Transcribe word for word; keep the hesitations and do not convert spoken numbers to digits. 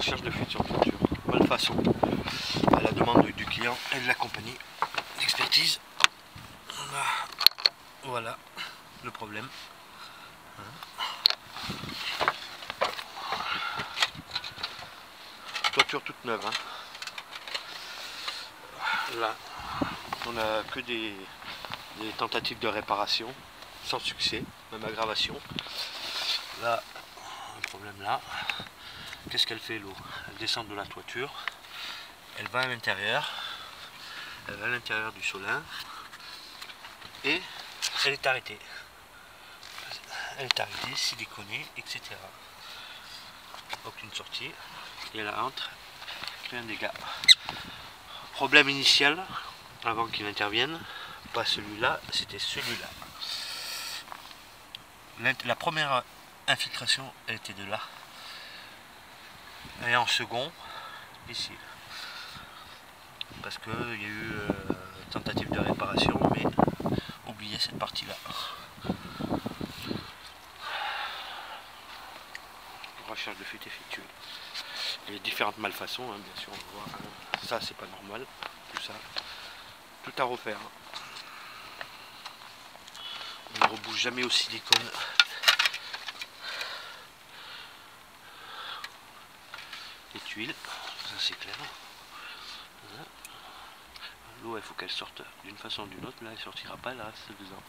recherche de futures peintures, bonne façon, à la demande du client et de la compagnie d'expertise. Voilà le problème. Toiture toute neuve, hein. Là on n'a que des, des tentatives de réparation sans succès, même aggravation. Là un problème. Là, qu'est-ce qu'elle fait l'eau? Elle descend de la toiture, elle va à l'intérieur, elle va à l'intérieur du solin et elle est arrêtée. Elle est arrêtée, siliconée, et cetera. Aucune sortie. Et là entre, crée un dégât. Problème initial, avant qu'il intervienne, pas celui-là, c'était celui-là. La première infiltration, elle était de là. Et en second, ici. Parce qu'il y a eu euh, tentative de réparation, mais oubliez cette partie-là. Recherche de fuite effectuée. Et différentes malfaçons, hein, bien sûr, on va voir. Ça, c'est pas normal. Tout ça. Tout à refaire. On ne rebouge jamais au silicone. Les tuiles, ça c'est clair. L'eau, il faut qu'elle sorte d'une façon ou d'une autre. Là, elle ne sortira pas, là, c'est bizarre.